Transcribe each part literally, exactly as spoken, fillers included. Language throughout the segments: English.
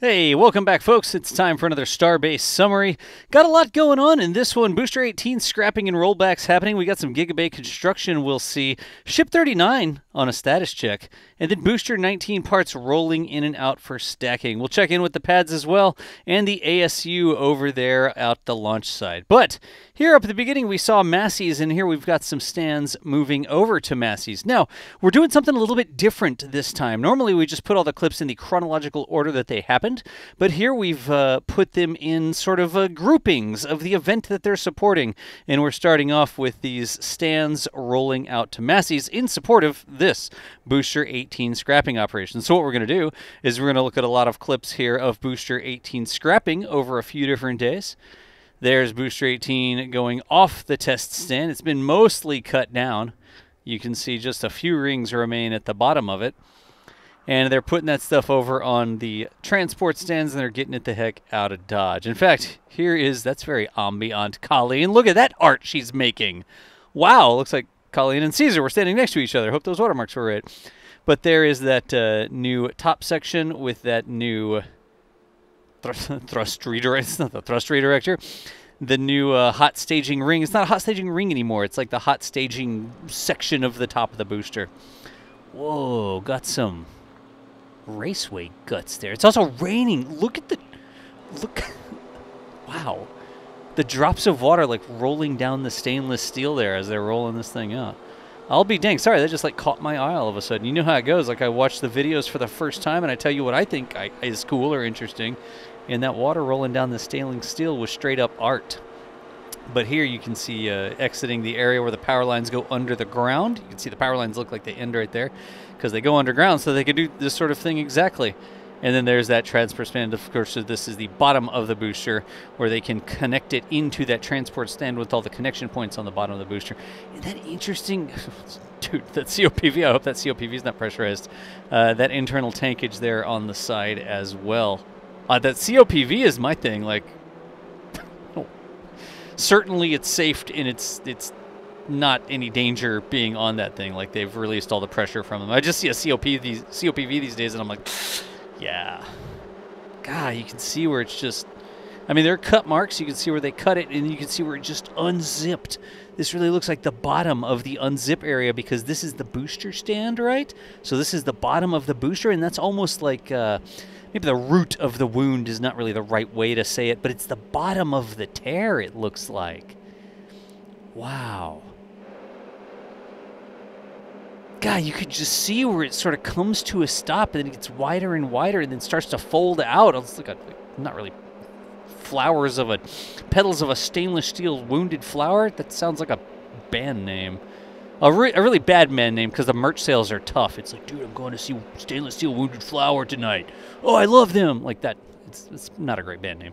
Hey, welcome back, folks. It's time for another Starbase summary. Got a lot going on in this one. Booster eighteen scrapping and rollbacks happening. We got some Gigabay construction we'll see. Ship thirty-nine on a status check. And then Booster nineteen parts rolling in and out for stacking. We'll check in with the pads as well and the A S U over there out the launch side. But here up at the beginning, we saw Massey's, and here we've got some stands moving over to Massey's. Now, we're doing something a little bit different this time. Normally, we just put all the clips in the chronological order that they happen. But here we've uh, put them in sort of uh, groupings of the event that they're supporting. And we're starting off with these stands rolling out to Massey's in support of this Booster eighteen scrapping operation. So what we're going to do is we're going to look at a lot of clips here of Booster eighteen scrapping over a few different days. There's Booster eighteen going off the test stand. It's been mostly cut down. You can see just a few rings remain at the bottom of it. And they're putting that stuff over on the transport stands, and they're getting it the heck out of Dodge. In fact, here is, that's very ambient, Colleen. Look at that art she's making. Wow, looks like Colleen and Ceaser were standing next to each other. Hope those watermarks were right. But there is that uh, new top section with that new thrust, thrust redirector. It's not the thrust redirector. The new uh, hot staging ring. It's not a hot staging ring anymore. It's like the hot staging section of the top of the booster. Whoa, got some raceway guts there. It's also raining. Look at the look. Wow, the drops of water like rolling down the stainless steel there as they're rolling this thing out. I'll be dang. Sorry, that just like caught my eye all of a sudden. You know how it goes. Like I watch the videos for the first time and I tell you what I think I, is cool or interesting. And that water rolling down the stainless steel was straight up art. But here you can see uh, exiting the area where the power lines go under the ground. You can see the power lines look like they end right there because they go underground, so they can do this sort of thing exactly. And then there's that transfer stand. Of course, so this is the bottom of the booster where they can connect it into that transport stand with all the connection points on the bottom of the booster. Isn't that interesting? Dude, that C O P V, I hope that C O P V is not pressurized. Uh, that internal tankage there on the side as well. Uh, that C O P V is my thing, like, certainly it's safe and it's it's not any danger being on that thing. Like they've released all the pressure from them. I just see a C O P V these days and I'm like, yeah. God, you can see where it's just, I mean, there are cut marks. You can see where they cut it and you can see where it just unzipped. This really looks like the bottom of the unzip area because this is the booster stand, right? So this is the bottom of the booster and that's almost like, uh, maybe the root of the wound is not really the right way to say it, but it's the bottom of the tear, it looks like. Wow. God, you could just see where it sort of comes to a stop, and then it gets wider and wider, and then starts to fold out. It's like a, not really flowers of a, petals of a stainless steel wounded flower. That sounds like a band name. A, re a really bad man name because the merch sales are tough. It's like, dude, I'm going to see Stainless Steel Wounded Flower tonight. Oh, I love them. Like that. It's, it's not a great band name,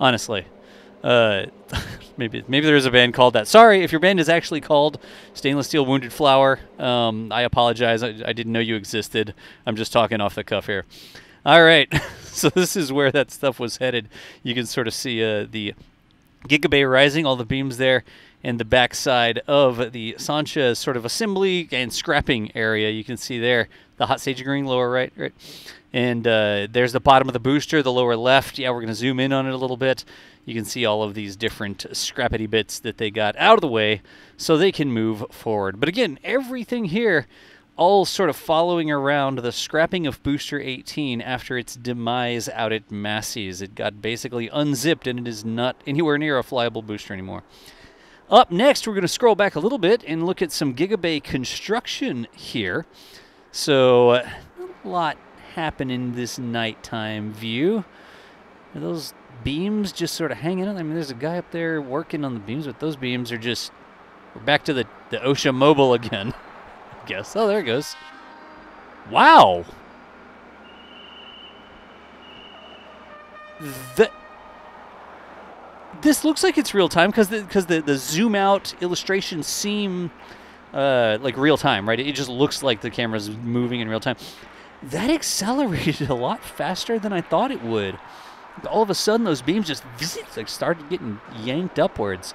honestly. Uh, maybe maybe there is a band called that. Sorry, if your band is actually called Stainless Steel Wounded Flower, um, I apologize. I, I didn't know you existed. I'm just talking off the cuff here. All right. So this is where that stuff was headed. You can sort of see uh, the Gigabay rising, all the beams there, and the backside of the Sanchez sort of assembly and scrapping area. You can see there the hot staging ring, lower right, right? And uh, there's the bottom of the booster, the lower left. Yeah, we're going to zoom in on it a little bit. You can see all of these different scrappity bits that they got out of the way so they can move forward. But again, everything here, all sort of following around the scrapping of Booster eighteen after its demise out at Massey's. It got basically unzipped, and it is not anywhere near a flyable booster anymore. Up next, we're going to scroll back a little bit and look at some Gigabay construction here. So, uh, a lot happening in this nighttime view. Are those beams just sort of hanging out? I mean, there's a guy up there working on the beams, but those beams are just... We're back to the, the OSHA mobile again. Guess. Oh, there it goes. Wow. The, this looks like it's real time because the, the, the zoom out illustrations seem uh, like real time, right? It just looks like the camera's moving in real time. That accelerated a lot faster than I thought it would. All of a sudden, those beams just like started getting yanked upwards.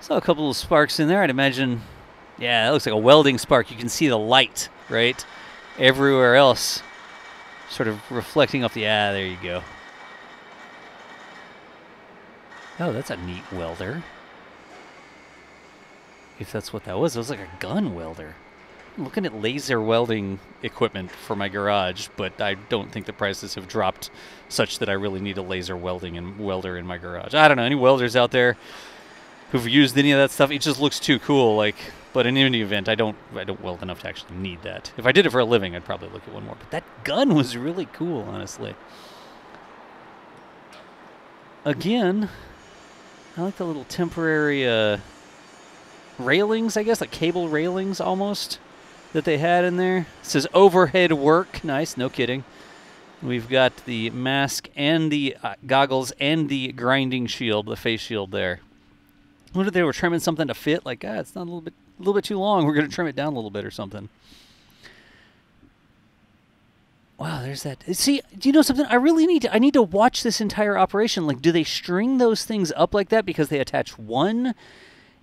Saw a couple of sparks in there. I'd imagine, yeah, that looks like a welding spark. You can see the light, right? Everywhere else. sort of reflecting off the, ah, there you go. Oh, that's a neat welder. If that's what that was, it was like a gun welder. I'm looking at laser welding equipment for my garage, but I don't think the prices have dropped such that I really need a laser welding and welder in my garage. I don't know, any welders out there who've used any of that stuff? It just looks too cool, like, but in any event, I don't I don't weld enough to actually need that. If I did it for a living, I'd probably look at one more. But that gun was really cool, honestly. Again, I like the little temporary uh, railings, I guess, like cable railings almost, that they had in there. It says overhead work. Nice, no kidding. We've got the mask and the uh, goggles and the grinding shield, the face shield there. What if they were trimming something to fit? Like, ah, it's not a little bit, a little bit too long. We're going to trim it down a little bit or something. Wow, there's that. See, do you know something? I really need to, I need to watch this entire operation. Like, do they string those things up like that because they attach one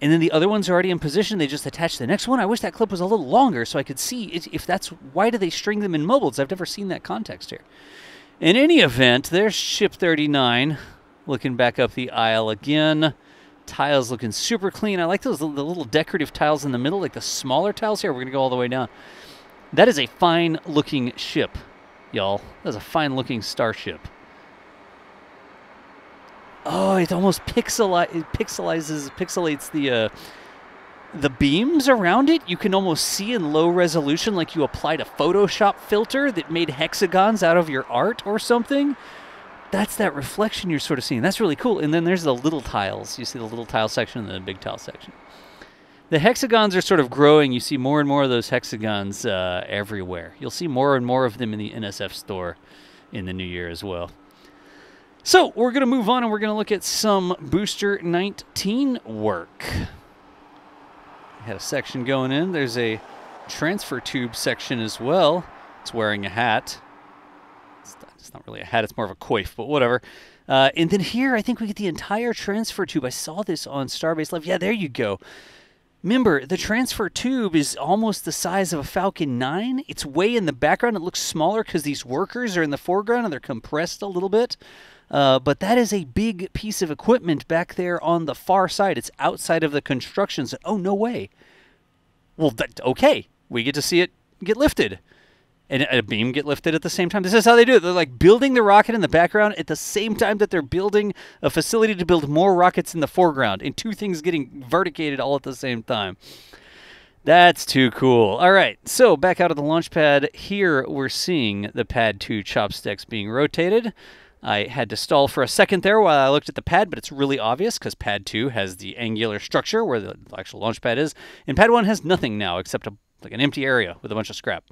and then the other one's already in position, they just attach the next one? I wish that clip was a little longer so I could see if, if that's, why do they string them in mobiles? I've never seen that context here. In any event, there's Ship thirty-nine looking back up the aisle again. Tiles looking super clean. I like those the little decorative tiles in the middle, like the smaller tiles here. We're going to go all the way down. That is a fine-looking ship, y'all. That's a fine-looking Starship. Oh, it almost pixeli it pixelizes, pixelates the, uh, the beams around it. You can almost see in low resolution like you applied a Photoshop filter that made hexagons out of your art or something. That's that reflection you're sort of seeing. That's really cool. And then there's the little tiles. You see the little tile section and the big tile section. The hexagons are sort of growing. You see more and more of those hexagons uh, everywhere. You'll see more and more of them in the N S F store in the new year as well. So we're going to move on and we're going to look at some Booster nineteen work. We had a section going in. There's a transfer tube section as well. It's wearing a hat. It's not really a hat, it's more of a coif, but whatever. Uh, and then here, I think we get the entire transfer tube. I saw this on Starbase Live. Yeah, there you go. Remember, the transfer tube is almost the size of a Falcon nine. It's way in the background. It looks smaller because these workers are in the foreground and they're compressed a little bit. Uh, but that is a big piece of equipment back there on the far side. It's outside of the construction zone. Oh, no way. Well, that, okay. We get to see it get lifted. And a beam get lifted at the same time. This is how they do it. They're like building the rocket in the background at the same time that they're building a facility to build more rockets in the foreground. And two things getting verticated all at the same time. That's too cool. All right. So back out of the launch pad here, we're seeing the Pad two chopsticks being rotated. I had to stall for a second there while I looked at the pad, but it's really obvious because Pad two has the angular structure where the actual launch pad is. And Pad one has nothing now except a, like an empty area with a bunch of scrap.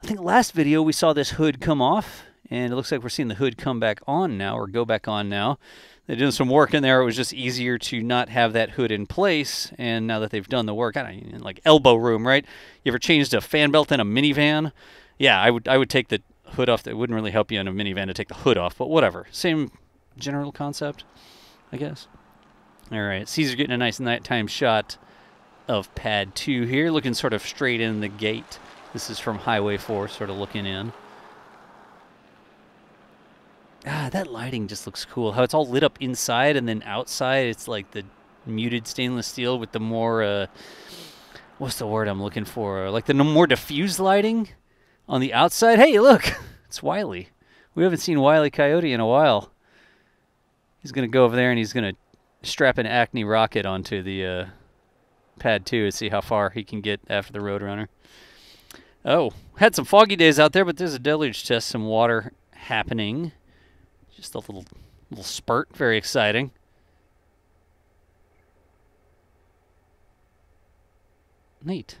I think last video we saw this hood come off, and it looks like we're seeing the hood come back on now, or go back on now. They're doing some work in there. It was just easier to not have that hood in place, and now that they've done the work, I don't know, like elbow room, right? You ever changed a fan belt in a minivan? Yeah, I would I would take the hood off. It wouldn't really help you in a minivan to take the hood off, but whatever. Same general concept, I guess. All right, Ceaser getting a nice nighttime shot of Pad two here, looking sort of straight in the gate. This is from Highway four, sort of looking in. Ah, that lighting just looks cool. How it's all lit up inside and then outside. It's like the muted stainless steel with the more, uh, what's the word I'm looking for? Like the more diffused lighting on the outside. Hey, look, it's Wiley. We haven't seen Wiley Coyote in a while. He's going to go over there and he's going to strap an Acme rocket onto the uh, Pad two and see how far he can get after the Roadrunner. Oh, had some foggy days out there, but there's a deluge test, some water happening. Just a little little spurt, very exciting. Neat.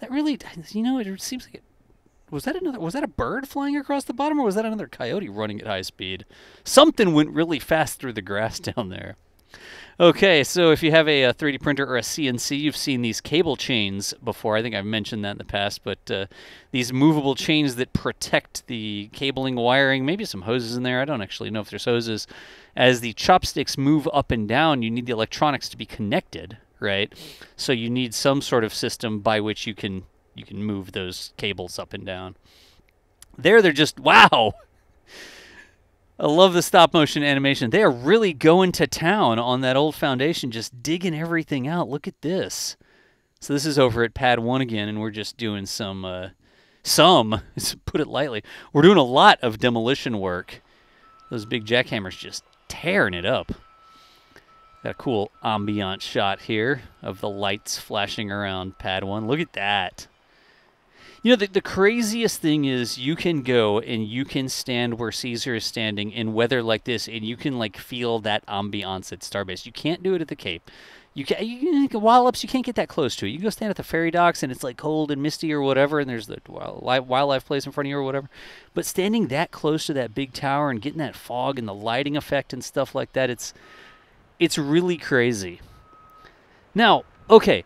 That really, you know, it seems like it, was that another, was that a bird flying across the bottom, or was that another coyote running at high speed? Something went really fast through the grass down there. Okay, so if you have a, a three D printer or a C N C, you've seen these cable chains before. I think I've mentioned that in the past, but uh, these movable chains that protect the cabling, wiring, maybe some hoses in there. I don't actually know if there's hoses. As the chopsticks move up and down, you need the electronics to be connected, right? So you need some sort of system by which you can you can move those cables up and down. There, they're just, wow! I love the stop-motion animation. They are really going to town on that old foundation, just digging everything out. Look at this. So this is over at Pad one again, and we're just doing some, uh, some, put it lightly, we're doing a lot of demolition work. Those big jackhammers just tearing it up. Got a cool ambient shot here of the lights flashing around Pad one. Look at that. You know, the, the craziest thing is you can go and you can stand where Ceaser is standing in weather like this, and you can, like, feel that ambiance at Starbase. You can't do it at the Cape. You can't, you can, Wallops, you can't get that close to it. You can go stand at the ferry docks, and it's, like, cold and misty or whatever, and there's the wild, wildlife place in front of you or whatever. But standing that close to that big tower and getting that fog and the lighting effect and stuff like that, it's, it's really crazy. Now, okay.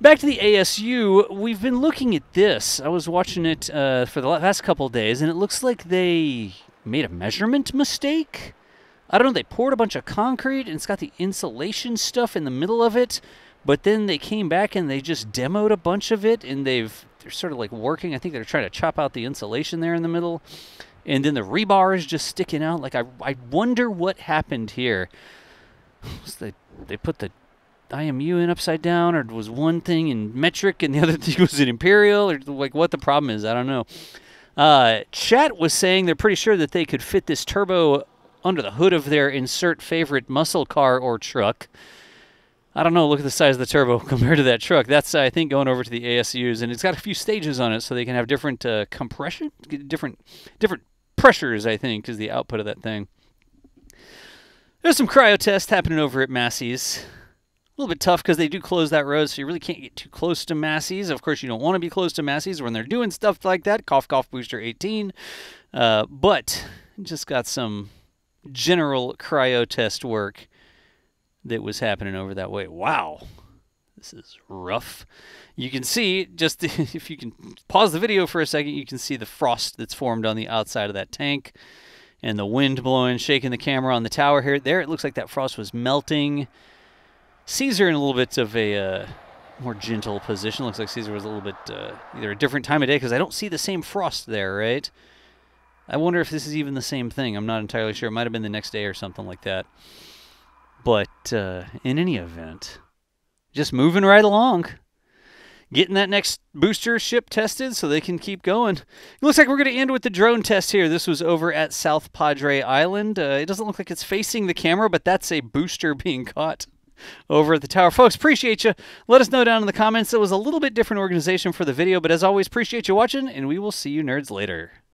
Back to the A S U, we've been looking at this. I was watching it uh, for the last couple of days, and it looks like they made a measurement mistake. I don't know, they poured a bunch of concrete, and it's got the insulation stuff in the middle of it, but then they came back and they just demoed a bunch of it, and they've, they're sort of like working. I think they're trying to chop out the insulation there in the middle, and then the rebar is just sticking out. Like, I, I wonder what happened here. So they, they put the I M U in upside down, or was one thing in metric and the other thing was in imperial, or like what the problem is, I don't know. Uh, chat was saying they're pretty sure that they could fit this turbo under the hood of their insert favorite muscle car or truck. I don't know, look at the size of the turbo compared to that truck. That's, I think, going over to the A S Us, and it's got a few stages on it so they can have different uh, compression, different, different pressures, I think, is the output of that thing. There's some cryo tests happening over at Massey's. A little bit tough because they do close that road, so you really can't get too close to Massey's. Of course, you don't want to be close to Massey's when they're doing stuff like that. Cough, cough, Booster eighteen. Uh, but just got some general cryo test work that was happening over that way. Wow. This is rough. You can see, just if you can pause the video for a second, you can see the frost that's formed on the outside of that tank and the wind blowing, shaking the camera on the tower here. There, it looks like that frost was melting. Ceaser in a little bit of a uh, more gentle position. Looks like Ceaser was a little bit uh, either a different time of day, because I don't see the same frost there, right? I wonder if this is even the same thing. I'm not entirely sure. It might have been the next day or something like that. But uh, in any event, just moving right along. Getting that next booster ship tested so they can keep going. It looks like we're going to end with the drone test here. This was over at South Padre Island. Uh, it doesn't look like it's facing the camera, but that's a booster being caught over at the tower. Folks, appreciate you. Let us know down in the comments. It was a little bit different organization for the video, but as always, appreciate you watching, and we will see you nerds later.